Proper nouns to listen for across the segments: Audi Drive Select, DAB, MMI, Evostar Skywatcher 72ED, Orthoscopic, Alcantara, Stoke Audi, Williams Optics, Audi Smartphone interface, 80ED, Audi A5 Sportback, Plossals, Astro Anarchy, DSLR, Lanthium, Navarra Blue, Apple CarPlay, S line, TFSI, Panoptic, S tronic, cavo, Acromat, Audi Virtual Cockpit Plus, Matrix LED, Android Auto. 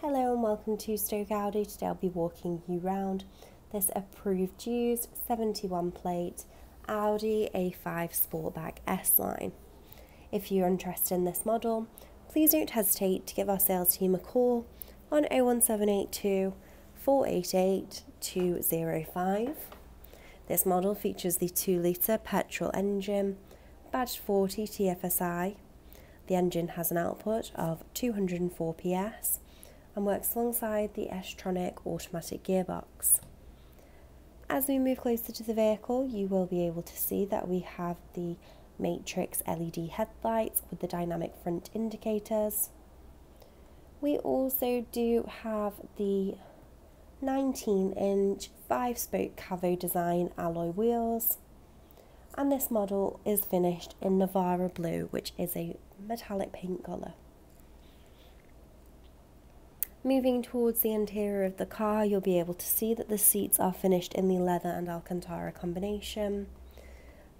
Hello and welcome to Stoke Audi. Today I'll be walking you round this approved used 71 plate Audi A5 Sportback S line. If you're interested in this model, please don't hesitate to give our sales team a call on 01782 488 205. This model features the 2-litre petrol engine, badge 40 TFSI. The engine has an output of 204 PS. And works alongside the S tronic automatic gearbox. As we move closer to the vehicle, you will be able to see that we have the Matrix LED headlights with the dynamic front indicators. We also do have the 19-inch 5-spoke cavo design alloy wheels, and this model is finished in Navarra Blue, which is a metallic paint colour. Moving towards the interior of the car, you'll be able to see that the seats are finished in the leather and Alcantara combination.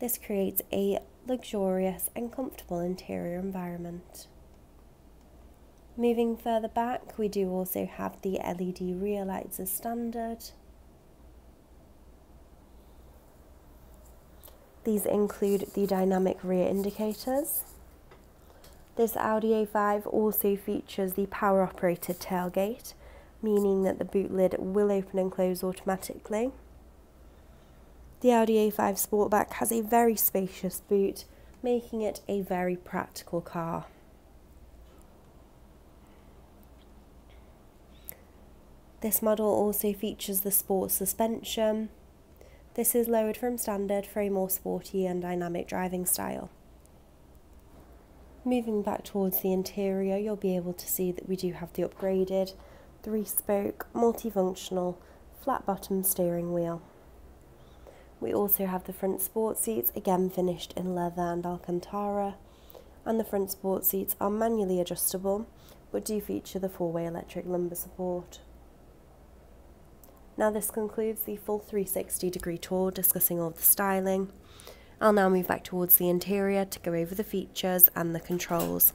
This creates a luxurious and comfortable interior environment. Moving further back, we do also have the LED rear lights as standard. These include the dynamic rear indicators. This Audi A5 also features the power-operated tailgate, meaning that the boot lid will open and close automatically. The Audi A5 Sportback has a very spacious boot, making it a very practical car. This model also features the sports suspension. This is lowered from standard for a more sporty and dynamic driving style. Moving back towards the interior, you'll be able to see that we do have the upgraded 3-spoke multifunctional flat bottom steering wheel. We also have the front sport seats, again finished in leather and Alcantara, and the front sport seats are manually adjustable but do feature the 4-way electric lumbar support. Now this concludes the full 360-degree tour discussing all the styling. I'll now move back towards the interior to go over the features and the controls.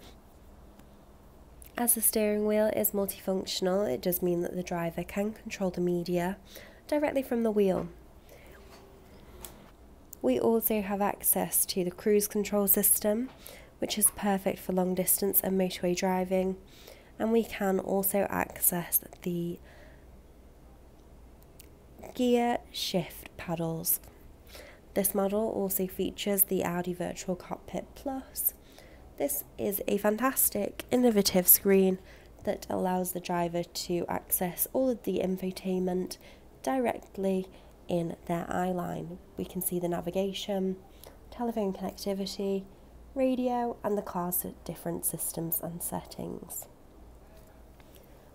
As the steering wheel is multifunctional, it does mean that the driver can control the media directly from the wheel. We also have access to the cruise control system, which is perfect for long distance and motorway driving, and we can also access the gear shift paddles. This model also features the Audi Virtual Cockpit Plus. This is a fantastic, innovative screen that allows the driver to access all of the infotainment directly in their eye line. We can see the navigation, telephone connectivity, radio, and the car's different systems and settings.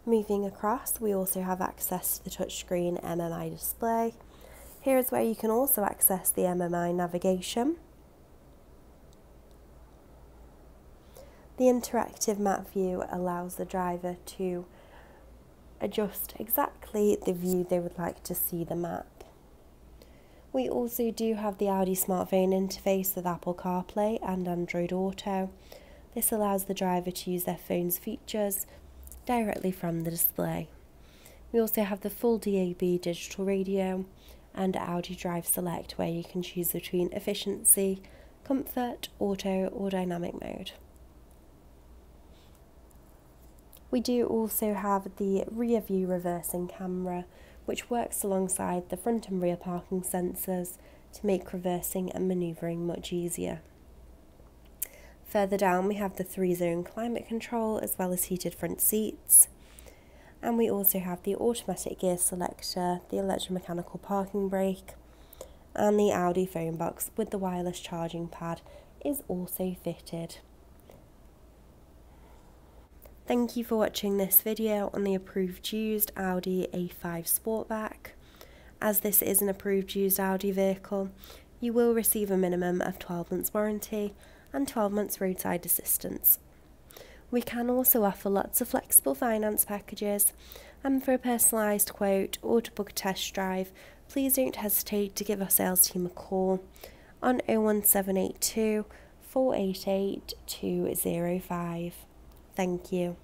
Moving across, we also have access to the touchscreen MMI display. Here is where you can also access the MMI navigation. The interactive map view allows the driver to adjust exactly the view they would like to see the map. We also do have the Audi Smartphone interface with Apple CarPlay and Android Auto. This allows the driver to use their phone's features directly from the display. We also have the full DAB digital radio and Audi Drive Select, where you can choose between efficiency, comfort, auto or dynamic mode. We do also have the rear view reversing camera, which works alongside the front and rear parking sensors to make reversing and manoeuvring much easier. Further down we have the 3-zone climate control as well as heated front seats. And we also have the automatic gear selector, the electromechanical parking brake, and the Audi phone box with the wireless charging pad is also fitted. Thank you for watching this video on the approved used Audi A5 Sportback. As this is an approved used Audi vehicle, you will receive a minimum of 12 months warranty and 12 months roadside assistance. We can also offer lots of flexible finance packages, and for a personalised quote or to book a test drive, please don't hesitate to give our sales team a call on 01782 488 205. Thank you.